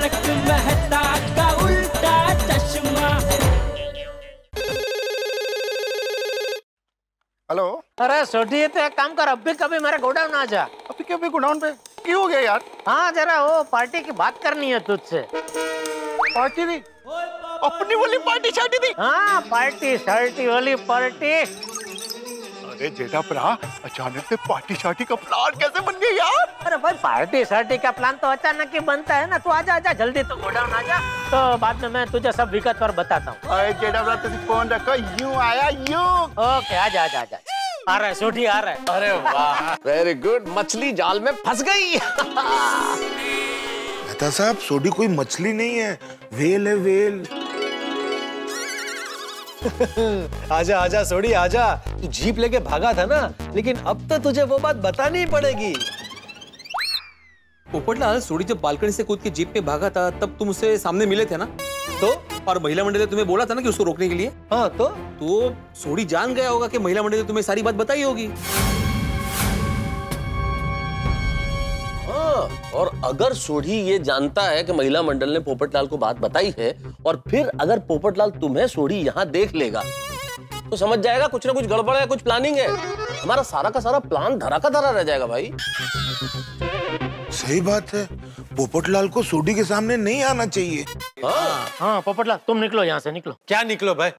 तारक मेहता का उल्टा चश्मा। हेलो, अरे सोटी तो एक काम कर, अभी कभी मेरा गोडाउन आ जा। अभी कभी गोडाउन पे क्यों हो गया यार? हाँ, जरा वो पार्टी की बात करनी है तुझसे। पार्टी भी अपनी वाली पार्टी शार्टी थी? हाँ, पार्टी शार्टी वाली पार्टी। अरे जेठा भरा, अचानक से पार्टी शार्टी का प्लान कैसे बन गया यार? अरे भाई, पार्टी शार्टी का प्लान तो अचानक ही बनता है ना। तू आजा जल्दी, तो गोडाउन आजा, तो बाद में मैं तुझे सब विगत पर बताता हूँ। अरे जेठा भरा, तुम फोन रखो, यूं आया यूं। ओके, आजा आजा आजा। आ रहा है सोठी, आ रहा है। अरे वाह, वेरी गुड, मछली जाल में फंस गई। मेहता साहब, सोठी कोई मछली नहीं है, वेल है, वेल। आजा आजा सोडी आजा, तू जीप लेके भागा था ना, लेकिन अब तो तुझे वो बात बतानी पड़ेगी। पोपटलाल, सोडी जब बालकनी से कूद के जीप में भागा था, तब तुम उससे सामने मिले थे ना, तो और महिला मंडल ने तुम्हें बोला था ना कि उसको रोकने के लिए। हाँ, तो सोडी जान गया होगा कि महिला मंडल ने तुम्हें सारी बात बताई होगी। और अगर सोढ़ी ये जानता है कि महिला मंडल ने पोपटलाल को बात बताई है, और फिर अगर पोपटलाल तुम्हें सोढ़ी यहाँ देख लेगा, तो समझ जाएगा कुछ ना कुछ गड़बड़ है, कुछ प्लानिंग है। हमारा सारा का सारा प्लान धरा का धरा रह जाएगा भाई। सही बात है, पोपटलाल को सोढ़ी के सामने नहीं आना चाहिए। हाँ, पोपटलाल तुम निकलो यहाँ से, निकलो। क्या निकलो भाई,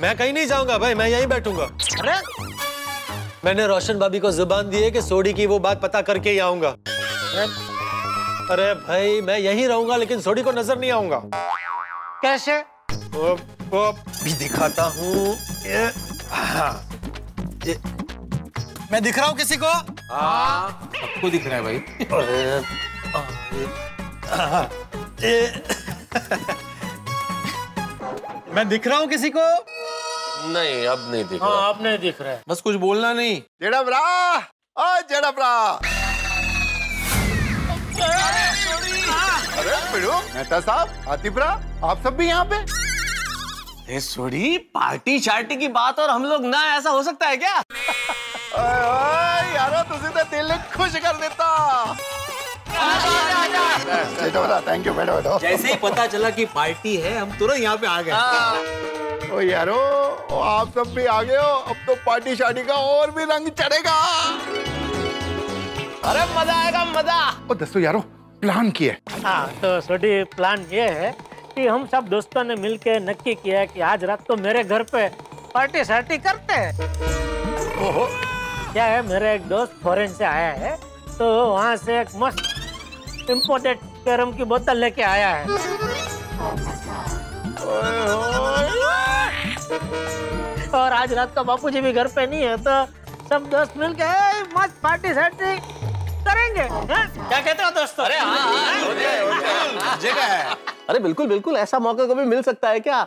मैं कहीं नहीं जाऊंगा भाई, मैं यहीं बैठूंगा। मैंने रोशन भाभी को जुबान दी है कि सोढ़ी की वो बात पता करके ही आऊंगा। अरे भाई, मैं यहीं रहूंगा, लेकिन सोढ़ी को नजर नहीं आऊंगा। कैसे? वो भी दिखाता हूँ। मैं दिख रहा हूँ किसी को? हाँ, सबको दिख रहा है भाई। मैं दिख रहा हूँ किसी को? नहीं, अब नहीं दिख रहा। हाँ, अब नहीं दिख रहा है। बस कुछ बोलना नहीं। जेड़ा ब्रा, ओ जेड़ा ब्रा। अरे मेहता साहब, आतिफ रा, आप सब भी यहाँ पे? सोढ़ी, पार्टी शार्टी की बात और हम लोग ना, ऐसा हो सकता है क्या? यारो, तुझे तो दिल खुश कर देता। थैंक यू, बैठो। जैसे ही पता चला कि पार्टी है, हम तुरंत यहाँ पे आ गए। ओ यारो, आप सब भी आ गए हो, अब तो पार्टी शार्टी का और भी रंग चढ़ेगा। अरे मजा आएगा, मजा। ओ दोस्तों, यारो प्लान किया है। हाँ, तो सोढ़ी, प्लान ये है कि हम सब दोस्तों ने मिलके नक्की किया है कि आज रात को मेरे घर पे पार्टी शार्टी करते हैं। ओहो, क्या है, मेरा एक दोस्त फॉरेन से आया है, तो वहाँ से एक मस्त इम्पोर्टेड कैरम की बोतल लेके आया है। और आज रात को बापूजी भी घर पे नहीं है, तो सब दोस्त मिलके मस्त पार्टी शार्टी करेंगे। क्या कहते हो दोस्तों? अरे हाँ, जगह है। अरे बिल्कुल बिल्कुल, ऐसा मौका कभी मिल सकता है क्या?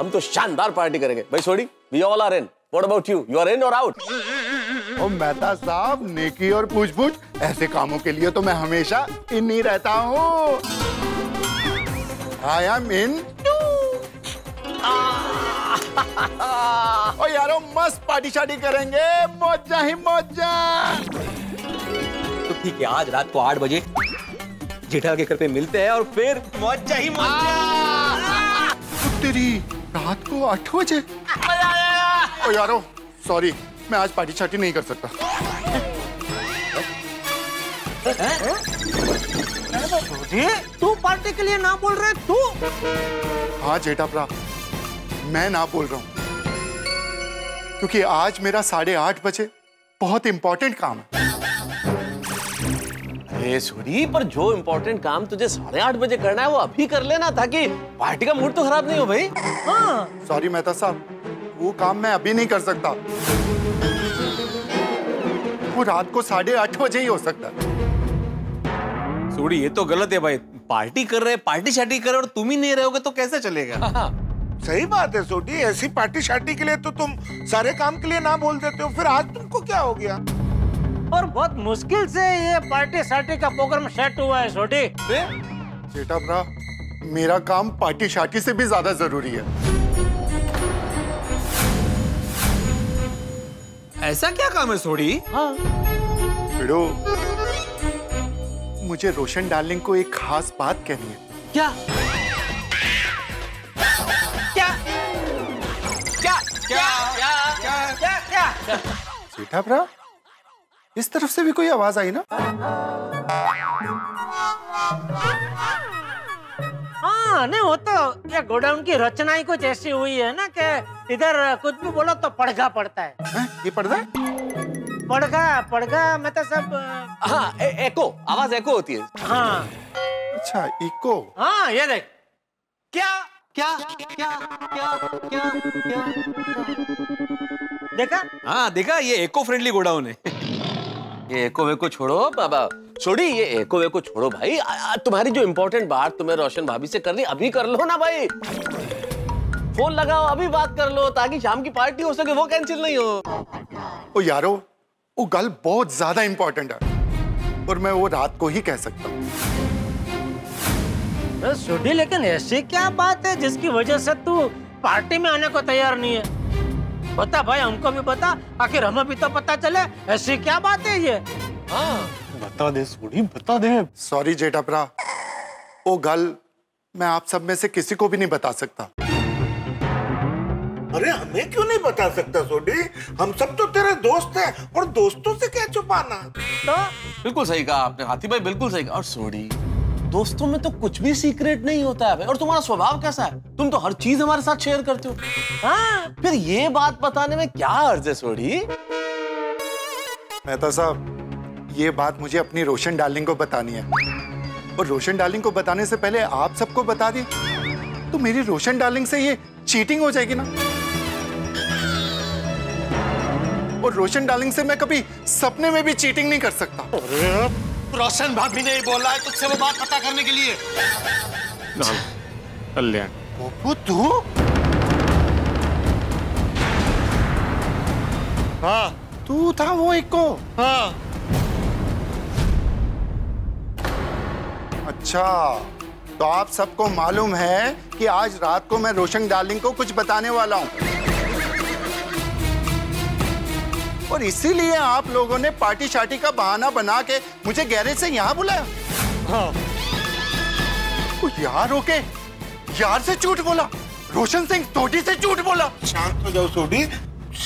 हम तो शानदार पार्टी करेंगे भाई। Sodhi, we all are in, what about you, you are in और आउट? ओ मेहता साहब, नेकी और पूछ-पूछ, ऐसे कामों के लिए तो मैं हमेशा इन ही रहता हूँ। आई एम इन। ओ यारो, मस्त पार्टी शार्टी करेंगे, मौजा ही मौजा। तो ठीक है, आज रात को 8 बजे जेठा के घर पे मिलते हैं, और फिर मौजा ही मौजा। तेरी रात को 8 बजे? ओ यारो, सॉरी, मैं आज पार्टी शार्टी नहीं कर सकता। तू पार्टी के लिए ना बोल रहे तू? हाँ जेठा भरा, मैं ना बोल रहा हूँ, क्योंकि आज मेरा 8:30 बजे बहुत इम्पोर्टेंट काम है। अरे सोढ़ी, पर जो इम्पोर्टेंट काम तुझे 8:30 बजे करना है, वो अभी कर लेना, ताकि पार्टी का मूड तो खराब नहीं हो भाई। हाँ, सॉरी मेहता साहब, वो काम मैं अभी नहीं कर सकता, वो रात को 8:30 बजे ही हो सकता है। सोढ़ी, ये तो गलत है भाई, पार्टी कर रहे, पार्टी शार्टी कर रहे, और तुम ही नहीं रहोगे तो कैसे चलेगा? हाँ। सही बात है सोढ़ी, ऐसी पार्टी शार्टी के लिए तो तुम सारे काम के लिए ना बोल देते हो, फिर आज तुमको क्या हो गया? और बहुत मुश्किल से ये पार्टी शार्टी का प्रोग्राम सेट हुआ है सोढ़ी। जेठा भरा, मेरा काम पार्टी शार्टी से भी ज्यादा जरूरी है। ऐसा क्या काम है सोढ़ी? हाँ। मुझे रोशन डार्लिंग को एक खास बात कहनी है। क्या? क्या? क्या? क्या? क्या? क्या? क्या? सीता भरा? इस तरफ से भी कोई आवाज आई ना? हाँ, नहीं वो तो ये गोडाउन की रचना ही कुछ ऐसी हुई है ना कि इधर कुछ भी बोलो तो पड़गा पड़ता है। हैं? ये पड़ता है? पड़गा मैं तो सब। हाँ, एको आवाज एको होती है। हाँ। अच्छा इको। हाँ ये देख। क्या क्या क्या क्या क्या क्या देखा? हाँ देखा, ये एको फ्रेंडली गोडाउन है। ये एको वेको छोड़ो बाबा, छोड़ी ये एको वेको छोड़ो भाई। तुम्हारी जो इम्पोर्टेंट बात तुम्हें रोशन भाभी से करनी अभी कर लो ना भाई। फोन लगाओ अभी बात कर लो ताकि शाम की पार्टी हो सके, वो कैंसिल नहीं हो। ओ यारो वो गल बहुत ज्यादा इंपॉर्टेंट है और मैं वो रात को ही कह सकता हूँ। सुधी लेकिन ऐसी क्या बात है जिसकी वजह से तू पार्टी में आने को तैयार नहीं है? बता भाई, हमको भी बता, आखिर हमें भी तो पता चले ऐसी क्या बात है ये। हाँ बता दे सुधी, बता दे। सॉरी जेठापरा, वो गल मैं आप सब में से किसी को भी नहीं बता सकता। अरे हमें क्यों नहीं बता सकता सोडी? हम सब तो तेरे दोस्त हैं और दोस्तों से क्या छुपाना। तो बिल्कुल सही कहा आपने हाथी भाई, बिल्कुल सही कहा। और सोडी, दोस्तों में तो कुछ भी सीक्रेट नहीं होता है। और तुम्हारा स्वभाव कैसा है? तुम तो हर चीज हमारे साथ शेयर करते हो। हाँ फिर ये बात बताने में क्या अर्ज है सोडी? मेहता साहब, ये बात मुझे अपनी रोशन डार्लिंग को बतानी है और रोशन डार्लिंग को बताने से पहले आप सबको बता दी तो मेरी रोशन डार्लिंग से ये चीटिंग हो जाएगी ना। और रोशन डार्लिंग से मैं कभी सपने में भी चीटिंग नहीं कर सकता। रोशन भाभी ने बोला है तुझसे वो बात पता करने के लिए। कल्याण तू? हाँ तू था वो इको। हाँ अच्छा, तो आप सबको मालूम है कि आज रात को मैं रोशन डार्लिंग को कुछ बताने वाला हूँ और इसीलिए आप लोगों ने पार्टी शार्टी का बहाना बना के मुझे गैरेज से यहाँ बुलाया। हाँ। तो यार रोके, यार से झूठ बोला, रोशन सिंह सोडी से झूठ बोला। शांत हो जाओ सोडी,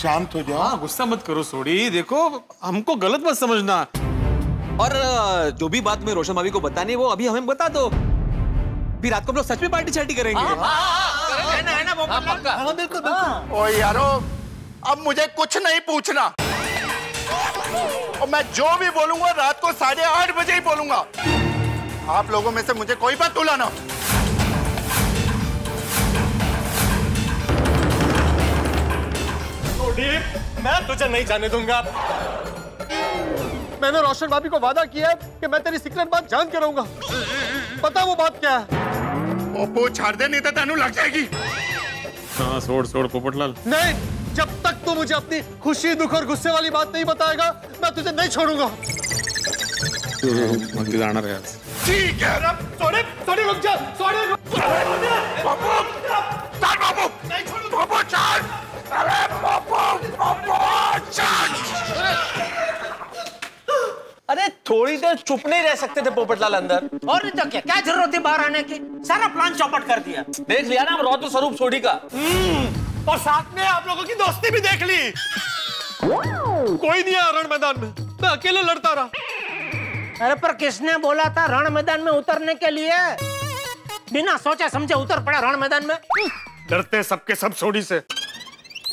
शांत हो जाओ। हाँ गुस्सा मत करो सोडी, देखो हमको गलत मत समझना। और जो भी बात मैं रोशन भाभी को बतानी है वो अभी हमें बता दो, फिर रात को हम लोग सच में पार्टी शार्टी करेंगे। ओ यारो, अब मुझे कुछ नहीं पूछना और मैं जो भी बोलूंगा रात को 8:30 बजे ही बोलूंगा। आप लोगों में से मुझे कोई बात तुला ना। मैं तुझे नहीं जाने दूंगा। मैंने रोशन भाभी को वादा किया कि मैं तेरी सीक्रेट बात जान के रहूंगा। पता वो बात क्या है? ओपो छाड़ दे नहीं तो तानू लग जाएगी। हाँ छोड़ छोड़ पोपटलाल। नहीं, जब तक तू मुझे अपनी खुशी दुख और गुस्से वाली बात नहीं बताएगा मैं तुझे नहीं छोड़ूंगा। ठीक है रुक जा, अरे थोड़ी देर चुप नहीं रह सकते थे पोपटलाल अंदर? और नहीं तो क्या जरूरत थी बाहर आने की? सारा प्लान चौपट कर दिया। देख लिया ना रौद्र स्वरूप सोडी का, और साथ में आप लोगों की दोस्ती भी देख ली। कोई नहीं है रण मैदान में, मैं अकेले लड़ता रहा। अरे पर किसने बोला था रण मैदान में उतरने के लिए? बिना सोचे समझे उतर पड़ा रण मैदान में। डरते सबके सब सोडी से।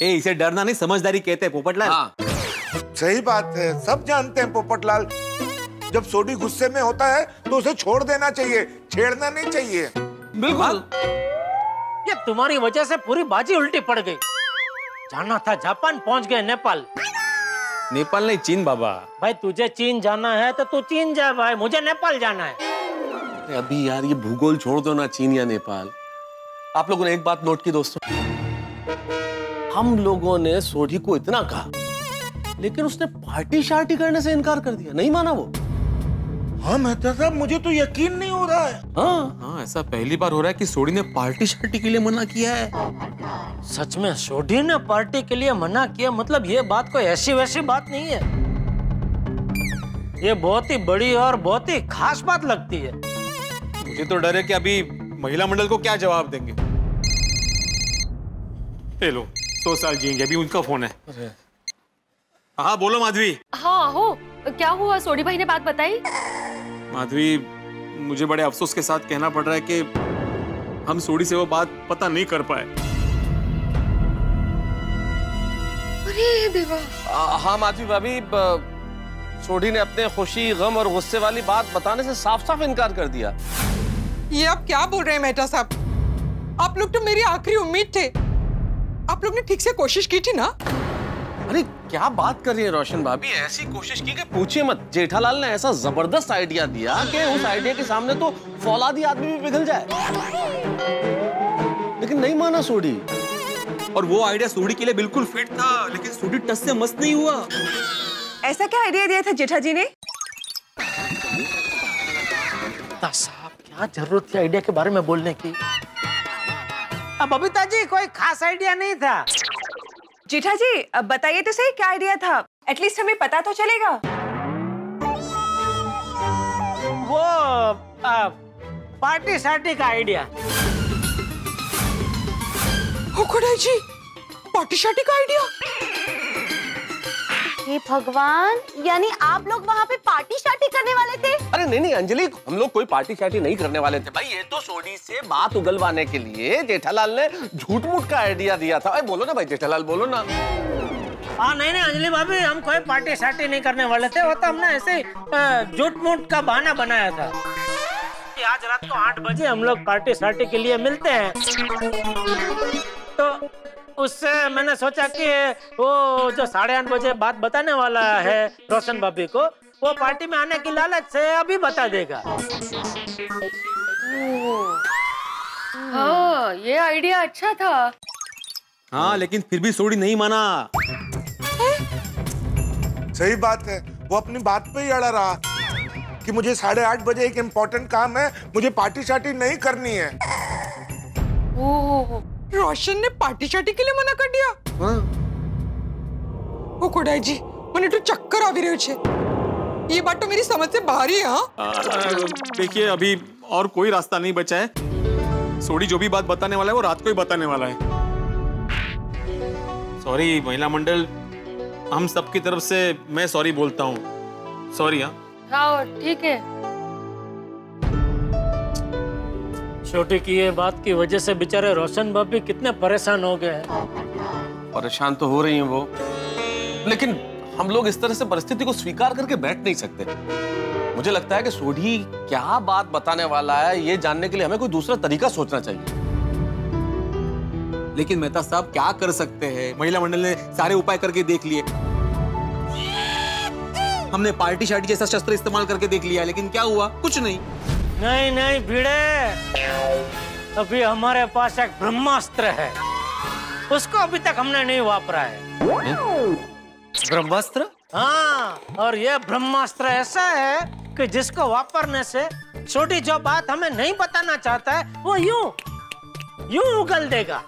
ए, इसे डरना नहीं समझदारी कहते हैं पोपटलाल। हाँ। सही बात है, सब जानते हैं पोपटलाल। जब सोडी गुस्से में होता है तो उसे छोड़ देना चाहिए, छेड़ना नहीं चाहिए। बिल्कुल, ये तुम्हारी वजह से पूरी बाजी उल्टी पड़ गई। जाना था जापान, पहुंच गए नेपाल। नेपाल नहीं चीन बाबा। भाई तुझे चीन जाना है तो तू चीन जा भाई, मुझे नेपाल जाना है। अभी यार ये भूगोल छोड़ दो ना, चीन या नेपाल। आप लोगों ने एक बात नोट की दोस्तों, हम लोगों ने सोडी को इतना कहा लेकिन उसने पार्टी शार्टी करने से इनकार कर दिया, नहीं माना वो। हाँ मेहता साहब, मुझे तो यकीन नहीं हो रहा है। हाँ हाँ, ऐसा पहली बार हो रहा है कि सोडी ने पार्टी शार्टी के लिए मना किया है। सच में सोडी ने पार्टी के लिए मना किया, मतलब ये बात कोई ऐसी वैसी बात नहीं है। ये बहुत ही बड़ी और बहुत ही खास बात लगती है। मुझे तो डर है कि अभी महिला मंडल को क्या जवाब देंगे। हेलो, 100 साल जिएंगे, अभी उनका फोन है। हाँ बोलो माधवी। हाँ हो, क्या हुआ? सोडी भाई ने बात बताई। माधवी, मुझे बड़े अफसोस के साथ कहना पड़ रहा है कि हम सोडी से वो बात पता नहीं कर पाए। अरे देवा। हाँ माधवी भाभी, सोडी ने अपने खुशी, गम और गुस्से वाली बात बताने से साफ साफ इनकार कर दिया। ये आप क्या बोल रहे हैं मेहता साहब? आप लोग तो मेरी आखिरी उम्मीद थे। आप लोग ने ठीक से कोशिश की थी ना? अरे क्या बात कर रही है रोशन भाभी, ऐसी कोशिश की कि पूछिए मत। जेठालाल ने ऐसा जबरदस्त आइडिया दिया कि उस आइडिया के सामने तो फौलादी आदमी भी पिघल जाए, लेकिन नहीं माना सोडी। और वो आइडिया सोडी के लिए बिल्कुल फिट था, लेकिन सोडी टस से मस्त नहीं हुआ। ऐसा क्या आइडिया दिया था जेठा जी ने? साहब, क्या जरूरत थी आइडिया के बारे में बोलने की? अब बबीता जी, कोई खास आइडिया नहीं था। जेठा जी, अब बताइए तो सही क्या आइडिया था, एटलीस्ट हमें पता तो चलेगा। वो पार्टी शार्टी का आइडिया। ओ खुदाई जी, पार्टी शार्टी का आइडिया? हे भगवान, यानी आप लोग वहाँ पे पार्टी शार्टी करने वाले थे? अरे नहीं नहीं अंजलि, हम लोग कोई पार्टी शार्टी नहीं करने वाले थे भाई। ये तो सोडी से बात उगलवाने के लिए जेठालाल ने झूठ मूठ का आइडिया दिया था। बोलो ना भाई जेठालाल, बोलो ना। हाँ नहीं नहीं अंजलि भाभी, हम कोई पार्टी शार्टी नहीं करने वाले थे। वो तो हमने ऐसे झूठ मूठ का बहाना बनाया था। आज रात को 8 बजे हम लोग पार्टी शार्टी के लिए मिलते हैं, तो उससे मैंने सोचा कि वो जो 8:30 बजे बात बताने वाला है रोशन भाभी को, वो पार्टी में आने की लालच से अभी बता देगा। हाँ, ये आइडिया अच्छा था। हाँ, लेकिन फिर भी सोडी नहीं माना। सही बात है, वो अपनी बात पे ही अड़ा रहा कि मुझे 8:30 बजे एक इम्पोर्टेंट काम है, मुझे पार्टी शार्टी नहीं करनी है। ओह, रोशन ने पार्टी शार्टी के लिए मना कर दिया। ओ कोडाई जी, मने तो चक्कर आवी रह्यो छे। ये बात तो मेरी समझ से बाहर ही है। हां देखिए, अभी और कोई रास्ता नहीं बचा है। सोडी जो भी बात बताने वाला है वो रात को ही बताने वाला है। सॉरी महिला मंडल, हम सबकी तरफ से मैं सॉरी बोलता हूँ। सॉरी। हाँ ठीक है। छोटे की ये बात की वजह से बेचारे रोशन भाभी कितने परेशान हो गए हैं। परेशान तो हो रही हैं वो, लेकिन हम लोग इस तरह से परिस्थिति को स्वीकार करके बैठ नहीं सकते। मुझे लगता है कि सोडी क्या बात बताने वाला है, ये जानने के लिए हमें कोई दूसरा तरीका सोचना चाहिए। लेकिन मेहता साहब क्या कर सकते हैं, महिला मंडल ने सारे उपाय करके देख लिए, हमने पार्टी शार्टी जैसा शस्त्र इस्तेमाल करके देख लिया, लेकिन क्या हुआ? कुछ नहीं। नहीं नहीं भिड़े, अभी हमारे पास एक ब्रह्मास्त्र है, उसको अभी तक हमने नहीं वापरा है। ब्रह्मास्त्र? हाँ, और ये ब्रह्मास्त्र ऐसा है कि जिसको वापरने से छोटी जो बात हमें नहीं बताना चाहता है वो यूं उगल देगा।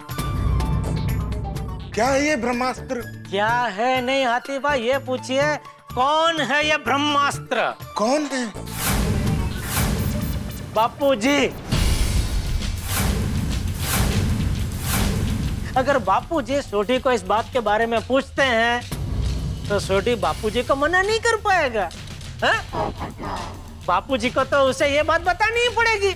क्या है ये ब्रह्मास्त्र? क्या है नहीं हाथी भाई, ये पूछिए कौन है ये ब्रह्मास्त्र? कौन है? बापूजी। अगर बापूजी सोडी को इस बात के बारे में पूछते हैं तो सोडी बापूजी को मना नहीं कर पाएगा। बापूजी को तो उसे ये बात बतानी ही पड़ेगी।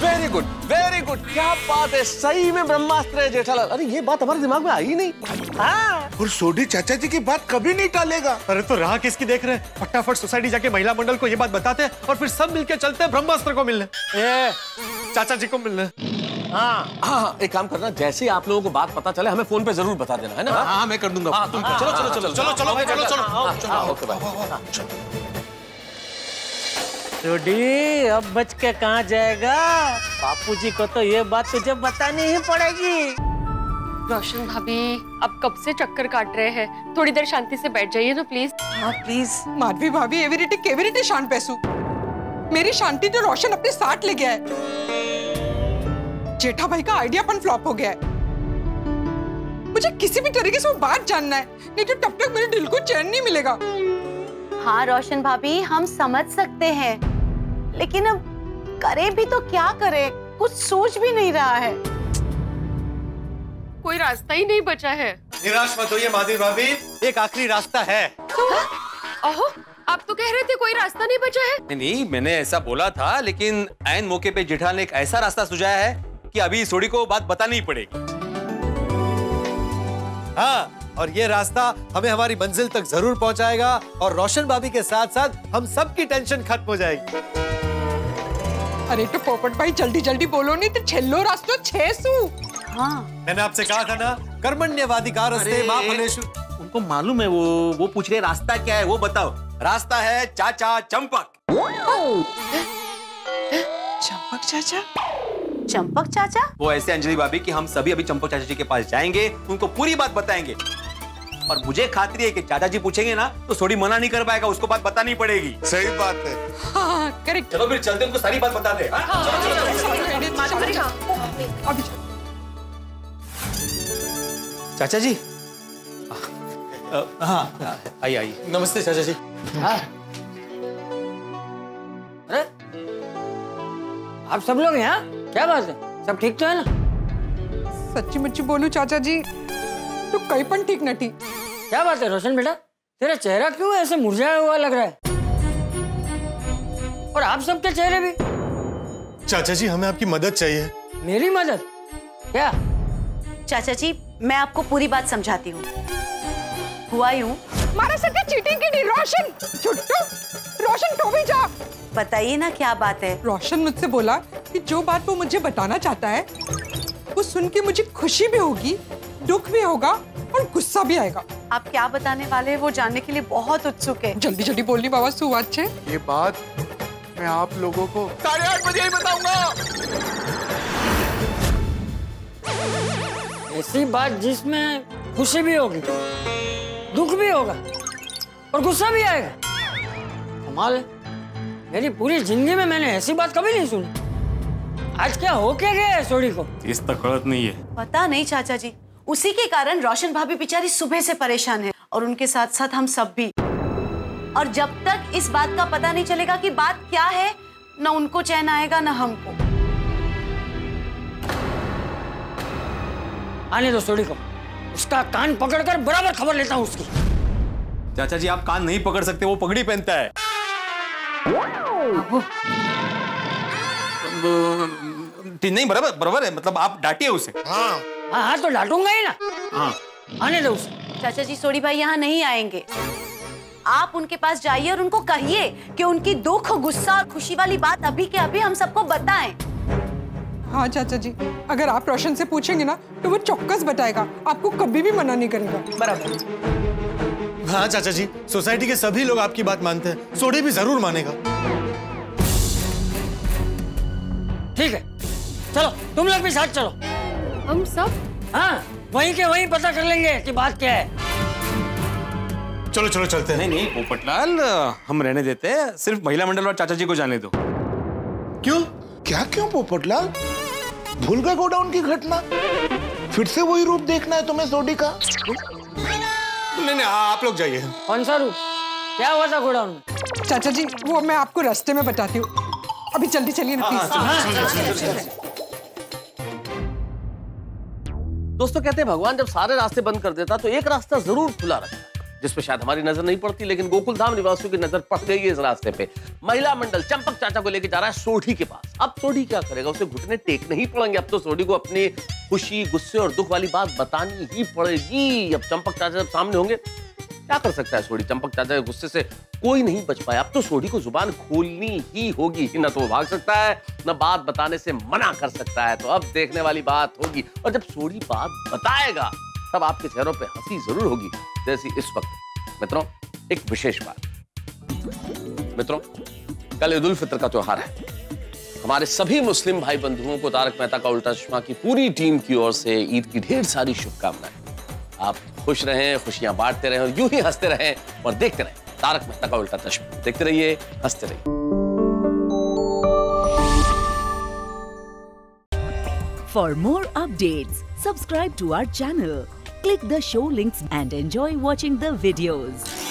वेरी गुड, वेरी गुड, क्या बात है, सही में ब्रह्मास्त्र है जेठालाल। अरे ये बात हमारे दिमाग में आई ही नहीं। हाँ, और सोडी चाचा जी की बात कभी नहीं टालेगा। अरे तो राह किसकी देख रहे हैं? फटाफट सोसाइटी जाके महिला मंडल को ये बात बताते हैं और फिर सब मिलके चलते हैं ब्रह्मास्त्र को मिलने, चाचा जी को मिलने। हाँ हाँ, एक काम करना, जैसे ही आप लोगों को बात पता चले हमें फोन पे जरूर बता देना, है ना? हाँ मैं कर दूंगा। चलो चलो चलो चलो। सोडी अब बच के कहाँ जाएगा? बापूजी को तो ये बात तुझे बतानी ही पड़ेगी। रोशन भाभी, अब कब से चक्कर काट रहे हैं, थोड़ी देर शांति से बैठ जाइए ना प्लीज। हाँ प्लीज माधवी भाभी, एवरीटे शांत बैसू। मेरी शांति तो रोशन अपने साथ ले गया है। जेठा भाई का आइडिया पन फ्लॉप हो गया है। मुझे किसी भी तरीके से वो बात जानना है, नहीं तो तब तक मेरे दिल को चैन नहीं मिलेगा। हाँ रोशन भाभी, हम समझ सकते हैं, लेकिन अब करे भी तो क्या करे, कुछ सोच भी नहीं रहा है, कोई रास्ता ही नहीं बचा है। निराश मत होइए माधवी भाभी, एक आखिरी रास्ता है। ओहो, आप तो कह रहे थे कोई रास्ता नहीं बचा है। नहीं, मैंने ऐसा बोला था, लेकिन ऐन मौके पे जेठान ने एक ऐसा रास्ता सुझाया है कि अभी सोडी को बात बतानी पड़ेगी। हाँ, और ये रास्ता हमें हमारी मंजिल तक जरूर पहुंचाएगा और रोशन भाभी के साथ साथ हम सबकी टेंशन खत्म हो जाएगी। अरे तो पोपट भाई जल्दी जल्दी बोलो, नहीं तो छेल्लो रास्तो छेसू। हाँ, मैंने आपसे कहा था ना, कर्मण्यवादी का रास्ते मां फलेशु। उनको मालूम है, वो पूछ रहे रास्ता क्या है, वो बताओ। रास्ता है चाचा चंपक। चंपक चाचा? चंपक चाचा? वो ऐसे अंजलि भाभी कि हम सभी अभी चंपक चाचा जी के पास जाएंगे, उनको पूरी बात बताएंगे, और मुझे खातरी है कि चाचा जी पूछेंगे ना तो सोडी मना नहीं कर पाएगा, उसको बात बतानी पड़ेगी। सही बात है। हाँ, करेक्ट। चलो फिर चलते, उनको सारी बात बता दे। चाचा जी हाँ, आइए आइए। नमस्ते चाचा जी। हाँ, अरे आप सब लोग यहाँ, क्या बात है, सब ठीक तो है ना? सच्ची मुच्ची बोलूं चाचा जी तो कहीं पन ठीक न ठीक। क्या बात है रोशन बेटा, तेरा चेहरा क्यों ऐसे मुरझाया हुआ लग रहा है, और आप सबके चेहरे भी। चाचा जी हमें आपकी मदद चाहिए। मेरी मदद? क्या? चाचा जी मैं आपको पूरी बात समझाती हूँ। हुआ यूं, मारा सर का चीटिंग की रोशन छुट्टू, रोशन तो भी जा। बताइए ना क्या बात है। रोशन मुझसे बोला कि जो बात वो मुझे बताना चाहता है वो सुन के मुझे खुशी भी होगी, दुख भी होगा और गुस्सा भी आएगा। आप क्या बताने वाले हैं वो जानने के लिए बहुत उत्सुक है। जल्दी जल्दी बोलनी बाबा, सुवाद छे। ये बात मैं आप लोगों को 8:30 बजे ही बताऊंगा। ऐसी बात जिसमें खुशी भी होगी, दुख भी होगा और गुस्सा भी आएगा। कमाल है, मेरी पूरी जिंदगी में मैंने ऐसी बात कभी नहीं सुनी। आज क्या हो क्या गया है सोडी को? इस तक गलत नहीं है। पता नहीं चाचा जी, उसी के कारण रोशन भाभी बेचारी सुबह से परेशान है, और उनके साथ साथ हम सब भी। और जब तक इस बात का पता नहीं चलेगा कि बात क्या है, ना उनको चैन आएगा ना हमको। आने दो सोडी को, उसका कान पकड़कर बराबर खबर लेता हूँ उसकी। चाचा जी आप कान नहीं पकड़ सकते, वो पगड़ी पहनता है। नहीं बराबर बराबर है, मतलब आप डांटिए उसे। हाँ हाँ तो डांटूंगा ही ना। हाँ आने दो उसे। चाचा जी सोडी भाई यहाँ नहीं आएंगे, आप उनके पास जाइए और उनको कहिए कि उनकी दुख गुस्सा और खुशी वाली बात अभी के अभी हम सबको बताएं। हाँ चाचा जी, अगर आप रोशन से पूछेंगे ना तो वो चौकस बताएगा, आपको कभी भी मना नहीं करेगा। बराबर। हाँ चाचा जी, सोसाइटी के सभी लोग आपकी बात मानते हैं, सोडी भी जरूर मानेगा। ठीक है, चलो तुम लोग भी साथ चलो। हम सब? हाँ, वहीं के वहीं पता कर लेंगे कि बात क्या है। चलो चलो चलते हैं। नहीं नहीं पोपटलाल, हम रहने देते हैं, सिर्फ महिला मंडल और चाचा जी को जाने दो। क्यों? क्या क्यों पोपटलाल? भूल गए गोडाउन की घटना? फिर से वही रूप देखना है तुम्हें सोडी का? नहीं नहीं आप लोग जाइए। कौन सा रूप? क्या हुआ था गोडाउन में? चाचा जी वो मैं आपको रास्ते में बताती हूँ, अभी जल्दी चलिए ना प्लीज। दोस्तों कहते हैं भगवान जब सारे रास्ते बंद कर देता तो एक रास्ता जरूर खुला रखता, जिसपे शायद हमारी नजर नहीं पड़ती, लेकिन गोकुल धाम निवासियों की नजर पड़ गई है इस रास्ते पे। महिला मंडल चंपक चाचा को लेके जा रहा है सोडी के पास। अब सोडी क्या करेगा, उसे घुटने टेकने ही पड़ेंगे। अब तो सोडी को अपनी खुशी गुस्से और दुख वाली बात बतानी ही पड़ेगी। अब चंपक चाचा जब सामने होंगे क्या कर सकता है सोडी? चंपक चाचा के गुस्से से कोई नहीं बच पाया। अब तो सोडी को जुबान खोलनी ही होगी, न तो वो भाग सकता है न बात बताने से मना कर सकता है। तो अब देखने वाली बात होगी, और जब सोडी बात बताएगा तब आपके चेहरों पे हंसी जरूर होगी, जैसी इस वक्त। मित्रों एक विशेष बात, मित्रों कल ईद उल फितर का त्योहार है। हमारे सभी मुस्लिम भाई बंधुओं को तारक मेहता का उल्टा चश्मा की पूरी टीम की ओर से ईद की ढेर सारी शुभकामनाएं। आप खुश रहें, खुशियां बांटते रहें, और यूं ही हंसते रहें और देखते रहें तारक मेहता का उल्टा चश्मा। देखते रहिए, हंसते रहिए। For more updates, subscribe to our channel, click the show links and enjoy watching the videos.